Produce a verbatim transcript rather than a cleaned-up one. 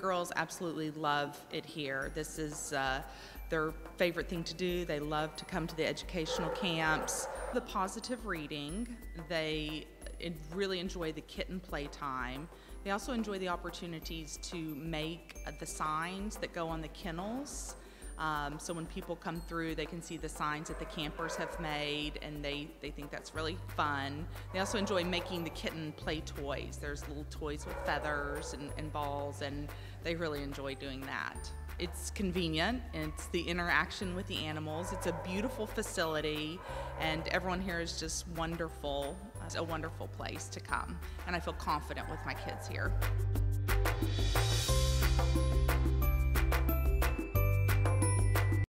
girls absolutely love it here. This is uh, their favorite thing to do. They love to come to the educational camps. The positive reading, they really enjoy the kitten playtime. They also enjoy the opportunities to make the signs that go on the kennels. Um, so when people come through, they can see the signs that the campers have made, and they, they think that's really fun. They also enjoy making the kitten play toys. There's little toys with feathers and, and balls, and they really enjoy doing that. It's convenient, and it's the interaction with the animals. It's a beautiful facility, and everyone here is just wonderful. It's a wonderful place to come, and I feel confident with my kids here.